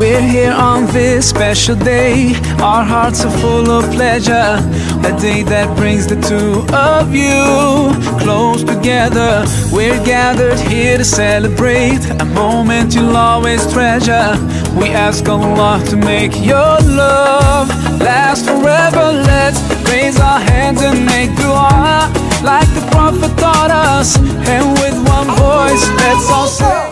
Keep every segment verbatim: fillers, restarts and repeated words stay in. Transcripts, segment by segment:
We're here on this special day. Our hearts are full of pleasure. A day that brings the two of you close together. We're gathered here to celebrate a moment you'll always treasure. We ask Allah to make your love last forever. Let's raise our hands and make dua like the Prophet taught us. And with one voice, let's all say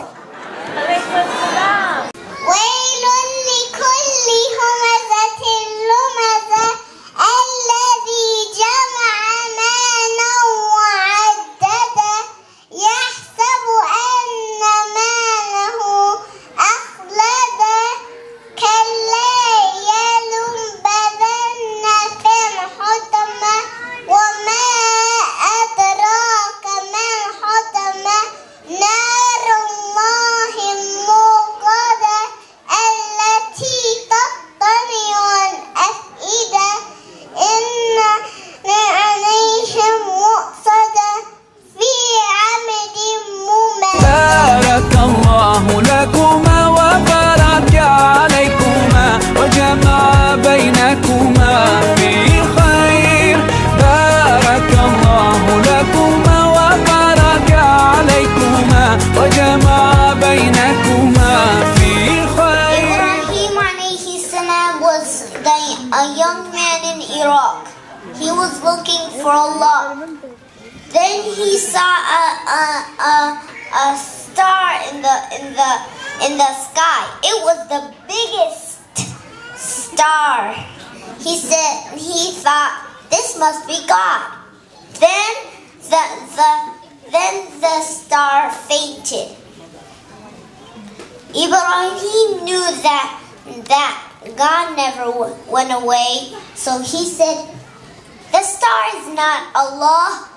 a young man in Iraq. He was looking for Allah. Then he saw a a, a, a star in the in the in the sky. It was the biggest star. He said he thought this must be God. Then the the then the star fainted. Ibrahim knew that that God never w went away, so he said, the star is not Allah.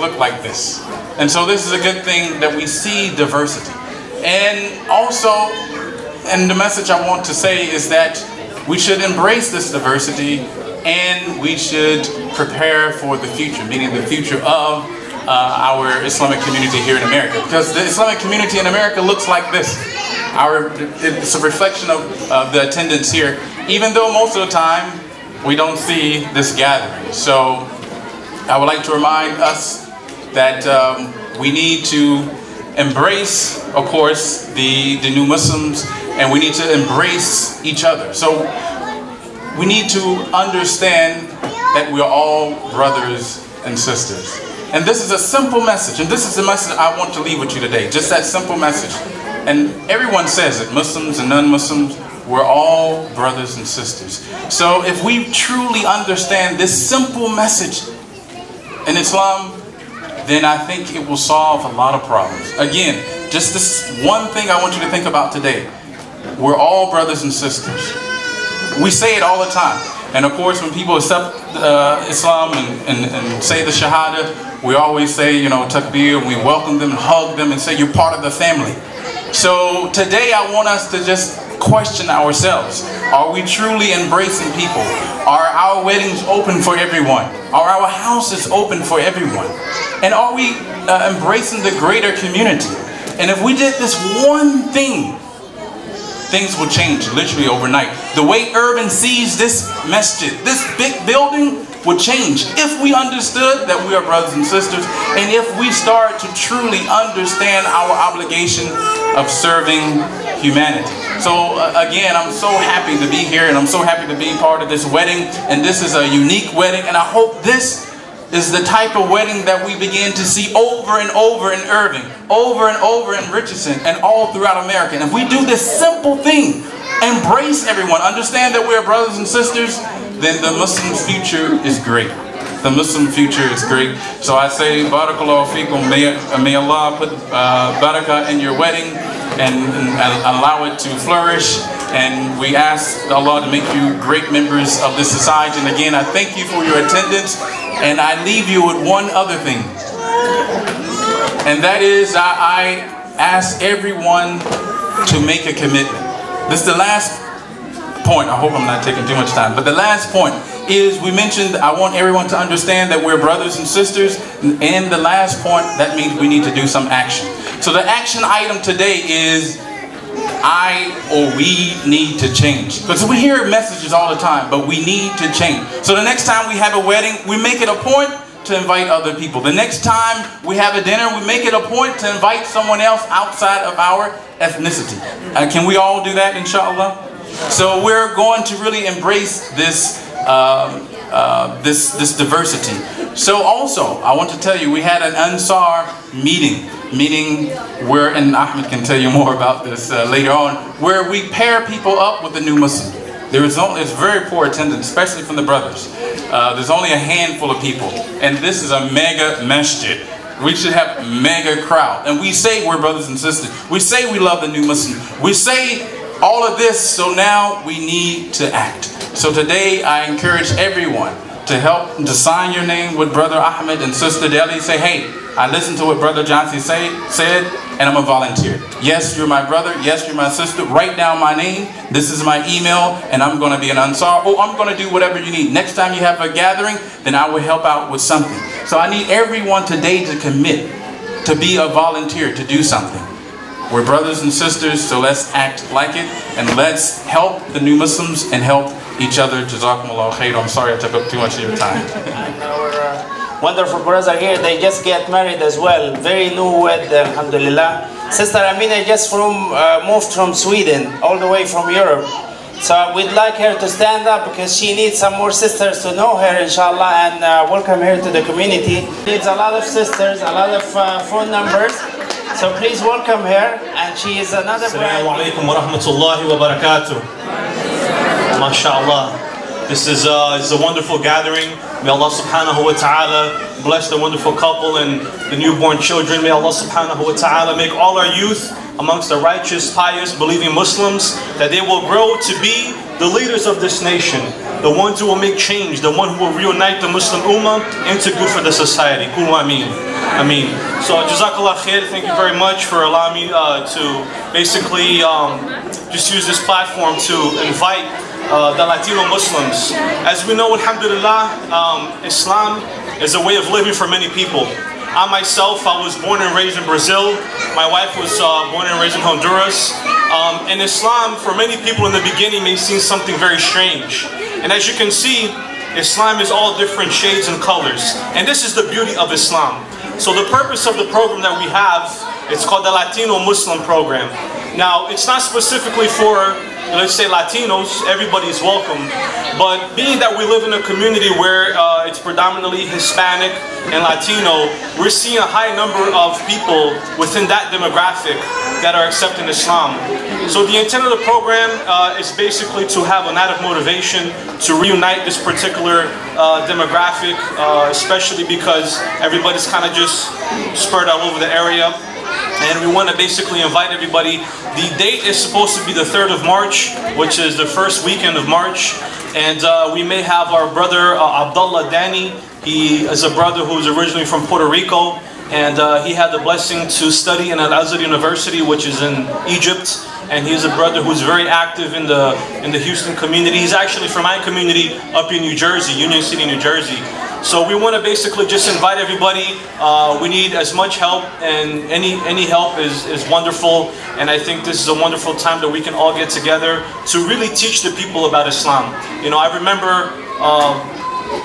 Look like this. And so this is a good thing that we see diversity. And also, and the message I want to say is that we should embrace this diversity and we should prepare for the future, meaning the future of uh, our Islamic community here in America. Because the Islamic community in America looks like this. Our, it's a reflection of, of the attendance here, even though most of the time we don't see this gathering. So I would like to remind us that um, we need to embrace, of course, the, the new Muslims, and we need to embrace each other. So we need to understand that we are all brothers and sisters. And this is a simple message, and this is the message I want to leave with you today, just that simple message. And everyone says it, Muslims and non-Muslims, we're all brothers and sisters. So if we truly understand this simple message in Islam, then I think it will solve a lot of problems. Again, just this one thing I want you to think about today. We're all brothers and sisters. We say it all the time. And of course, when people accept uh, Islam and, and, and say the Shahada, we always say, you know, Takbir, we welcome them and hug them and say, you're part of the family. So today I want us to just question ourselves. Are we truly embracing people? Are our weddings open for everyone? Are our houses open for everyone? And are we uh, embracing the greater community? And if we did this one thing, things will change literally overnight. The way urban sees this masjid, this big building, will change if we understood that we are brothers and sisters, and if we start to truly understand our obligation of serving humanity. So uh, again, I'm so happy to be here, and I'm so happy to be part of this wedding, and this is a unique wedding, and I hope this is the type of wedding that we begin to see over and over in Irving, over and over in Richardson, and all throughout America. And if we do this simple thing, Embrace everyone. Understand that we're brothers and sisters. Then the Muslim future is great. The Muslim future is great. So I say, Barakallahu Fikum, may, may Allah put uh, barakah in your wedding and, and allow it to flourish. And we ask Allah to make you great members of this society. And again, I thank you for your attendance. And I leave you with one other thing. And that is, I, I ask everyone to make a commitment. This is the last point. I hope I'm not taking too much time. But the last point is, we mentioned I want everyone to understand that we're brothers and sisters. And the last point, that means we need to do some action. So the action item today is I or we need to change. Because we hear messages all the time, but we need to change. So the next time we have a wedding, we make it a point to invite other people. The next time we have a dinner, we make it a point to invite someone else outside of our ethnicity. Uh, can we all do that, inshallah? So we're going to really embrace this uh, uh, this this diversity. So also, I want to tell you, we had an Ansar meeting, meaning where, and Ahmed can tell you more about this uh, later on, where we pair people up with the new Muslim. There is only, it's very poor attendance, especially from the brothers. Uh, there's only a handful of people. And this is a mega masjid. We should have a mega crowd. And we say we're brothers and sisters. We say we love the new Muslim. We say all of this, so now we need to act. So today I encourage everyone to help, to sign your name with Brother Ahmed and Sister Delhi. Say, hey, I listened to what Brother John C. Say, said, and I'm a volunteer. Yes, you're my brother. Yes, you're my sister. Write down my name. This is my email, and I'm going to be an Ansar. Oh, I'm going to do whatever you need. Next time you have a gathering, then I will help out with something. So I need everyone today to commit, to be a volunteer, to do something. We're brothers and sisters, so let's act like it, and let's help the new Muslims and help each other. Jazakumullah khair. I'm sorry I took up too much of your time. Wonderful brothers are here. They just get married as well. Very new wed, alhamdulillah. Sister Amina just from uh, moved from Sweden, all the way from Europe. So we'd like her to stand up because she needs some more sisters to know her, inshallah, and uh, welcome her to the community. Needs a lot of sisters, a lot of uh, phone numbers. So please welcome her. And she is another bride. Assalamu alaikum wa rahmatullahi wa barakatuh. MashaAllah. This is uh, it's a wonderful gathering. May Allah subhanahu wa ta'ala bless the wonderful couple and the newborn children. May Allah subhanahu wa ta'ala make all our youth amongst the righteous, pious, believing Muslims, that they will grow to be the leaders of this nation, the ones who will make change, the one who will reunite the Muslim Ummah into good for the society. Qul wa ameen. Ameen. So Jazakallah khair, thank you very much for allowing me uh, to basically um, just use this platform to invite Uh, the Latino Muslims. As we know, alhamdulillah, um, Islam is a way of living for many people. I myself, I was born and raised in Brazil. My wife was uh, born and raised in Honduras. Um, and Islam, for many people in the beginning, may seem something very strange. And as you can see, Islam is all different shades and colors. And this is the beauty of Islam. So the purpose of the program that we have, it's called the Latino Muslim Program. Now, it's not specifically for, let's say, Latinos. Everybody's welcome. But being that we live in a community where uh, it's predominantly Hispanic and Latino, we're seeing a high number of people within that demographic that are accepting Islam. So the intent of the program uh, is basically to have a night of motivation to reunite this particular uh, demographic, uh, especially because everybody's kind of just spread all over the area. And we want to basically invite everybody. The date is supposed to be the third of March, which is the first weekend of March. And uh, we may have our brother uh, Abdullah Danny. He is a brother who is originally from Puerto Rico. And uh, he had the blessing to study in Al-Azhar University, which is in Egypt. And he's a brother who's very active in the, in the Houston community. He's actually from my community up in New Jersey, Union City, New Jersey. So we want to basically just invite everybody. Uh, we need as much help, and any any help is, is wonderful. And I think this is a wonderful time that we can all get together to really teach the people about Islam. You know, I remember uh,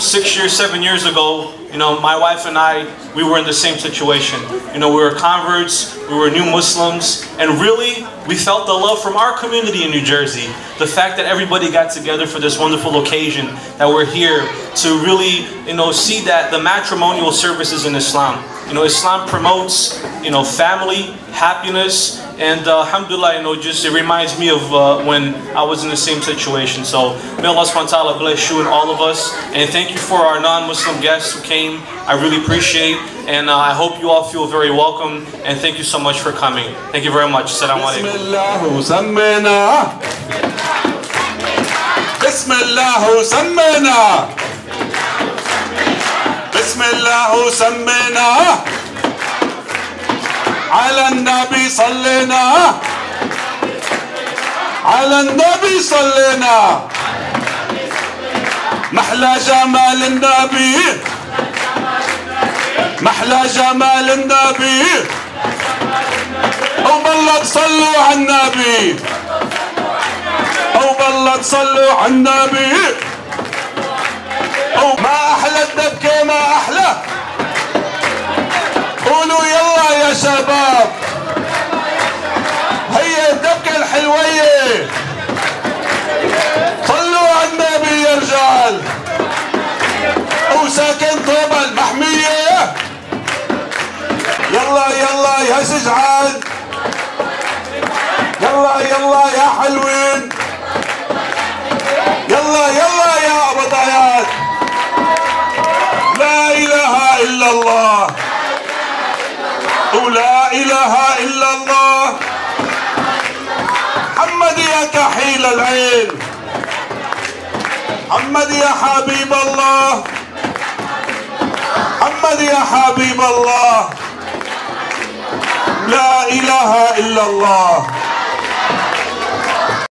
six years, seven years ago, you know, my wife and I, we were in the same situation. You know, we were converts, we were new Muslims, and really, we felt the love from our community in New Jersey. The fact that everybody got together for this wonderful occasion, that we're here to really, you know, see that the matrimonial services in Islam. You know, Islam promotes, you know, family, happiness, and uh, alhamdulillah, you know, just it reminds me of uh, when I was in the same situation. So may Allah subhanahu wa ta'ala bless you and all of us. And thank you for our non-Muslim guests who came. I really appreciate, and uh, I hope you all feel very welcome. And thank you so much for coming. Thank you very much. Assalamu alaikum. بسم الله سمينا على النبي صلينا على النبي صلينا محلى جمال النبي محلى جمال النبي او بالله تصلوا على النبي او بالله تصلوا على النبي ما أحلى الدبكة ما أحلى قولوا يلا يا شباب هي الدبكة الحلوية صلوا على النبي يا رجال وساكن طوبة المحمية يلا يلا يا سجعان يلا يلا يا حلوين يلا يلا يا أبو طيات لا إله إلا الله ولا إله إلا الله محمد يا كحيل العين محمد يا حبيب الله محمد يا حبيب الله لا إله إلا الله